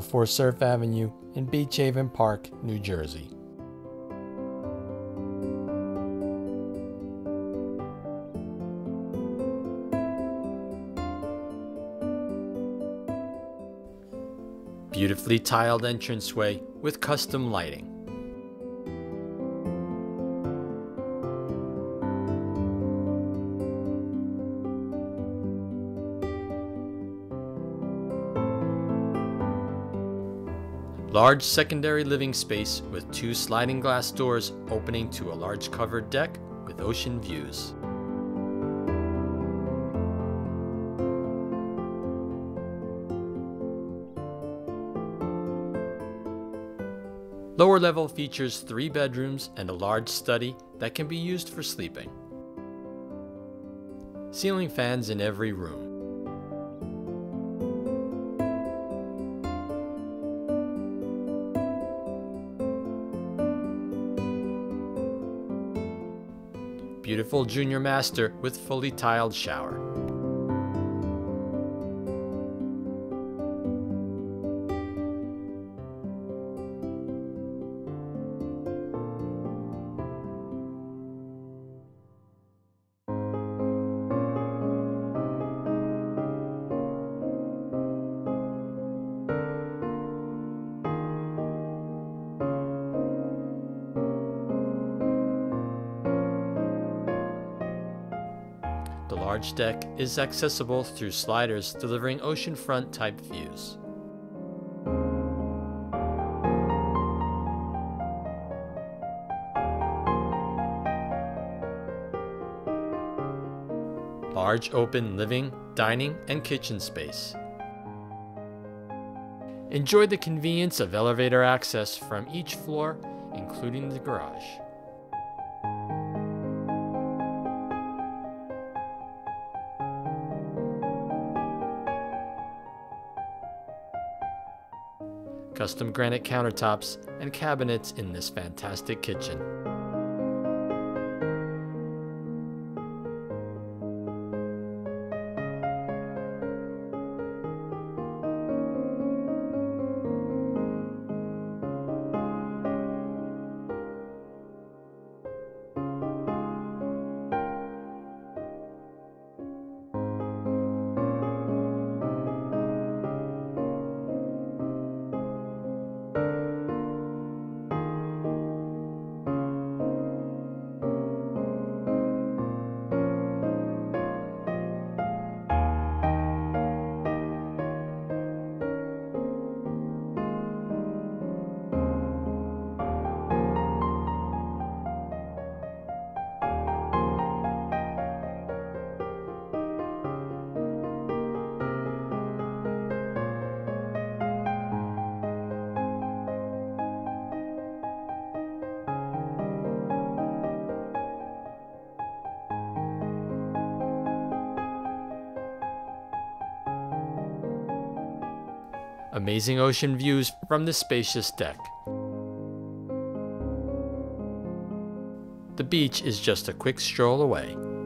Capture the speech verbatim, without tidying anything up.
one oh four Surf Avenue in Beach Haven Park, New Jersey. Beautifully tiled entranceway with custom lighting. Large secondary living space with two sliding glass doors opening to a large covered deck with ocean views. Lower level features three bedrooms and a large study that can be used for sleeping. Ceiling fans in every room. Beautiful junior master with fully tiled shower. The large deck is accessible through sliders delivering oceanfront type views. Large open living, dining, and kitchen space. Enjoy the convenience of elevator access from each floor, including the garage. Custom granite countertops and cabinets in this fantastic kitchen. Amazing ocean views from the spacious deck. The beach is just a quick stroll away.